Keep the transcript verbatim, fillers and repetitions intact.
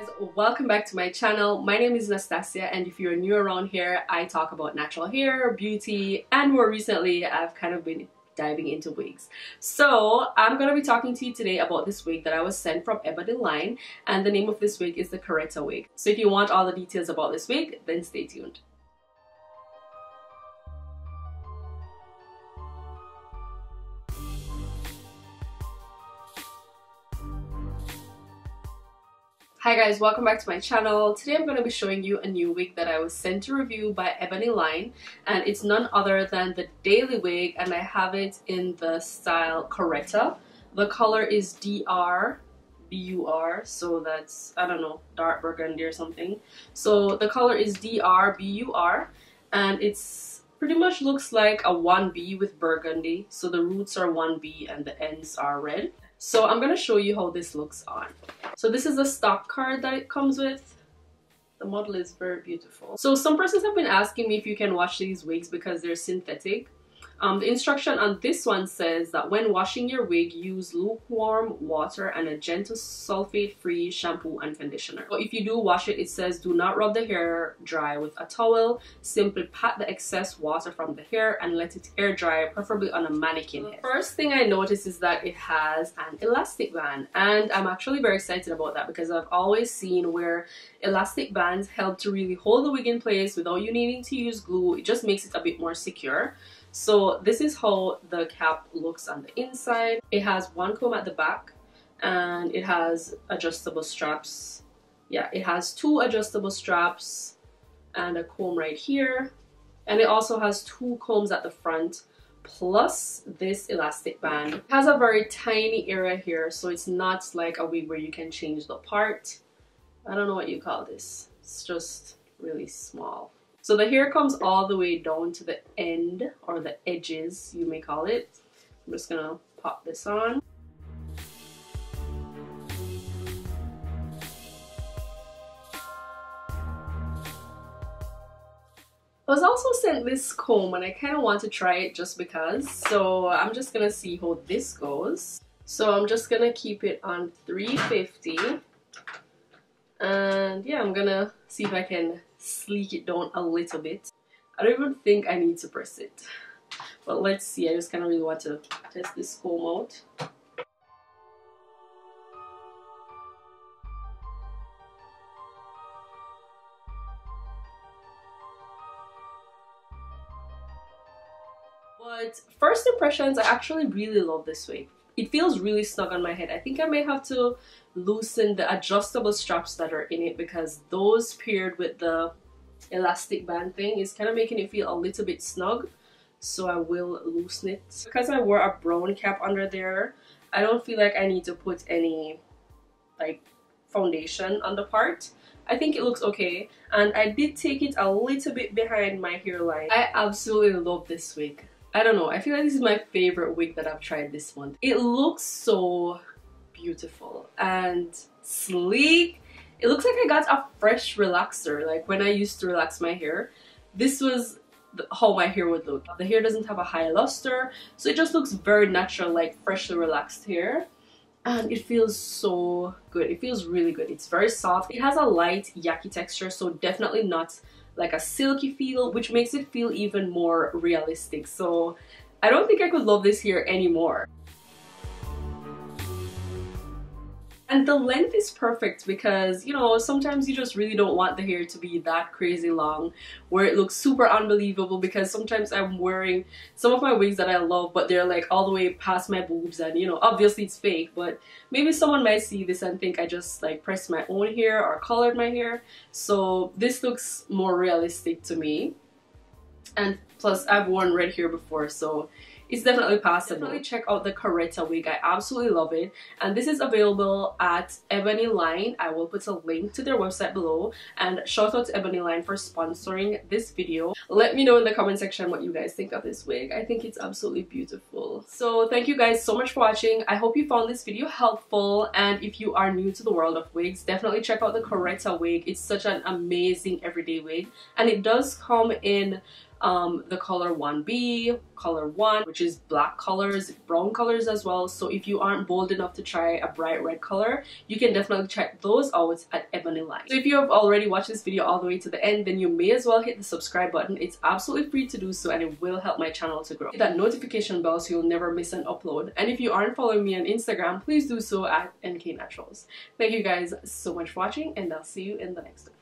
guys, welcome back to my channel. My name is Nastasia, and if you're new around here, I talk about natural hair, beauty, and more recently I've kind of been diving into wigs. So I'm gonna be talking to you today about this wig that I was sent from Ebonyline, and the name of this wig is the Coretta wig. So if you want all the details about this wig, then stay tuned. Hi guys, welcome back to my channel. Today I'm going to be showing you a new wig that I was sent to review by Ebonyline, and it's none other than the Daily wig, and I have it in the style Coretta. The color is D R B U R, so that's, I don't know, dark burgundy or something. So the color is D R B U R, and it's pretty much looks like a one B with burgundy. So the roots are one B and the ends are red. So I'm going to show you how this looks on. So this is the stock card that it comes with. The model is very beautiful. So some persons have been asking me if you can wash these wigs because they're synthetic. Um, the instruction on this one says that when washing your wig, use lukewarm water and a gentle sulfate-free shampoo and conditioner. So if you do wash it, it says do not rub the hair dry with a towel. Simply pat the excess water from the hair and let it air dry, preferably on a mannequin head. The first thing I noticed is that it has an elastic band, and I'm actually very excited about that because I've always seen where elastic bands help to really hold the wig in place without you needing to use glue. It just makes it a bit more secure. So this is how the cap looks on the inside. It has one comb at the back, and it has adjustable straps. Yeah, it has two adjustable straps and a comb right here. And it also has two combs at the front, plus this elastic band. It has a very tiny area here, so it's not like a wig where you can change the part. I don't know what you call this. It's just really small. So the hair comes all the way down to the end, or the edges, you may call it. I'm just gonna pop this on. I was also sent this comb, and I kind of want to try it just because. So I'm just gonna see how this goes. So I'm just gonna keep it on three fifty. And yeah, I'm gonna see if I can sleek it down a little bit. I don't even think I need to press it, but let's see. I just kind of really want to test this comb out. But first impressions, I actually really love this wig. It feels really snug on my head. I think I may have to loosen the adjustable straps that are in it, because those paired with the elastic band thing is kind of making it feel a little bit snug. So I will loosen it. Because I wore a brown cap under there, I don't feel like I need to put any like foundation on the part. I think it looks okay, and I did take it a little bit behind my hairline. I absolutely love this wig. I don't know, I feel like this is my favorite wig that I've tried this month. It looks so beautiful and sleek. It looks like I got a fresh relaxer, like when I used to relax my hair. This was the, how my hair would look. The hair doesn't have a high luster, so it just looks very natural, like freshly relaxed hair. And it feels so good. It feels really good. It's very soft. It has a light yucky texture, so definitely not like a silky feel, which makes it feel even more realistic. So I don't think I could love this hair anymore. And the length is perfect because, you know, sometimes you just really don't want the hair to be that crazy long where it looks super unbelievable, because sometimes I'm wearing some of my wigs that I love, but they're like all the way past my boobs, and, you know, obviously it's fake, but maybe someone might see this and think I just like pressed my own hair or colored my hair. So this looks more realistic to me. And plus I've worn red hair before, so it's definitely possible. Definitely check out the Coretta wig. I absolutely love it. And this is available at Ebonyline. I will put a link to their website below. And shout out to Ebonyline for sponsoring this video. Let me know in the comment section what you guys think of this wig. I think it's absolutely beautiful. So thank you guys so much for watching. I hope you found this video helpful. And if you are new to the world of wigs, definitely check out the Coretta wig. It's such an amazing everyday wig. And it does come in um, the color one B, color one, which is black colors, brown colors as well. So if you aren't bold enough to try a bright red color, you can definitely check those out at Ebonyline. So if you have already watched this video all the way to the end, then you may as well hit the subscribe button. It's absolutely free to do so, and it will help my channel to grow. Hit that notification bell so you'll never miss an upload. And if you aren't following me on Instagram, please do so at Nk Naturalz. Thank you guys so much for watching, and I'll see you in the next one.